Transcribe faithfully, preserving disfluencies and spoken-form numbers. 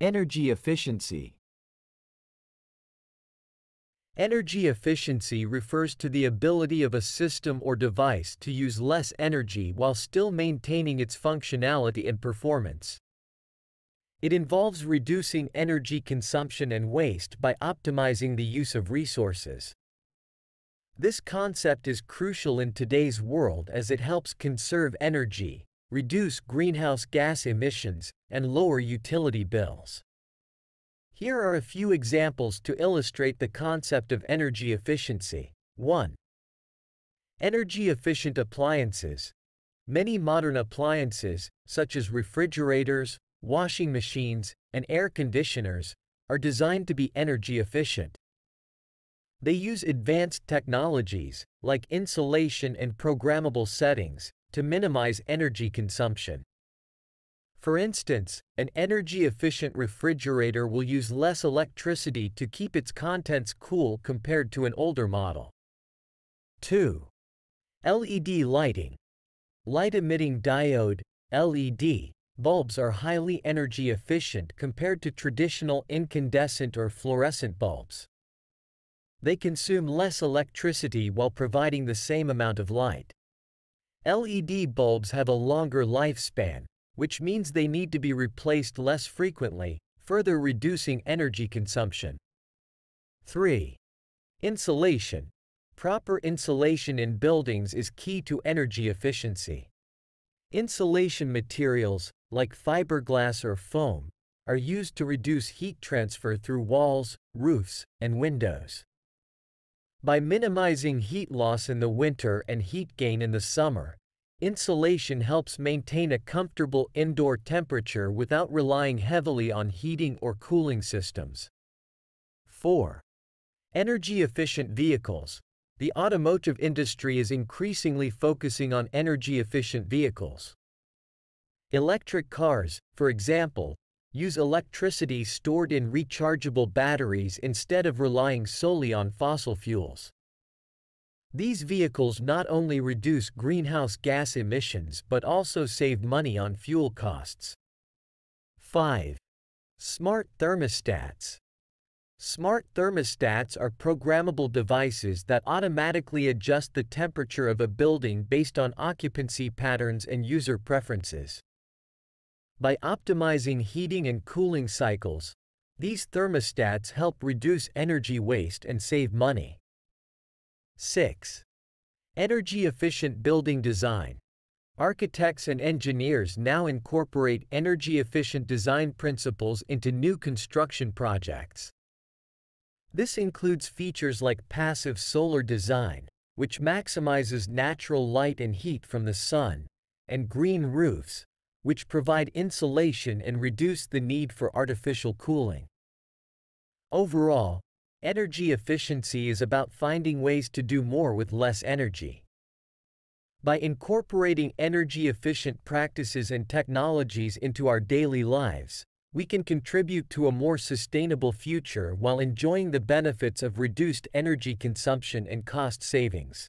Energy efficiency. Energy efficiency refers to the ability of a system or device to use less energy while still maintaining its functionality and performance. It involves reducing energy consumption and waste by optimizing the use of resources. This concept is crucial in today's world as it helps conserve energy, reduce greenhouse gas emissions, and lower utility bills. Here are a few examples to illustrate the concept of energy efficiency. one. Energy-efficient appliances. Many modern appliances, such as refrigerators, washing machines, and air conditioners, are designed to be energy efficient. They use advanced technologies, like insulation and programmable settings, to minimize energy consumption. For instance, an energy-efficient refrigerator will use less electricity to keep its contents cool compared to an older model. two. L E D lighting. Light-emitting diode, L E D, bulbs are highly energy efficient compared to traditional incandescent or fluorescent bulbs. They consume less electricity while providing the same amount of light. L E D bulbs have a longer lifespan, which means they need to be replaced less frequently, further reducing energy consumption. three. Insulation. Proper insulation in buildings is key to energy efficiency. Insulation materials, like fiberglass or foam, are used to reduce heat transfer through walls, roofs, and windows. By minimizing heat loss in the winter and heat gain in the summer, insulation helps maintain a comfortable indoor temperature without relying heavily on heating or cooling systems. four. Energy-efficient vehicles. The automotive industry is increasingly focusing on energy-efficient vehicles. Electric cars, for example, use electricity stored in rechargeable batteries instead of relying solely on fossil fuels. These vehicles not only reduce greenhouse gas emissions but also save money on fuel costs. five. Smart thermostats. Smart thermostats are programmable devices that automatically adjust the temperature of a building based on occupancy patterns and user preferences. By optimizing heating and cooling cycles, these thermostats help reduce energy waste and save money. six. Energy-efficient building design. Architects and engineers now incorporate energy-efficient design principles into new construction projects. This includes features like passive solar design, which maximizes natural light and heat from the sun, and green roofs, which provide insulation and reduce the need for artificial cooling. Overall, energy efficiency is about finding ways to do more with less energy. By incorporating energy-efficient practices and technologies into our daily lives, we can contribute to a more sustainable future while enjoying the benefits of reduced energy consumption and cost savings.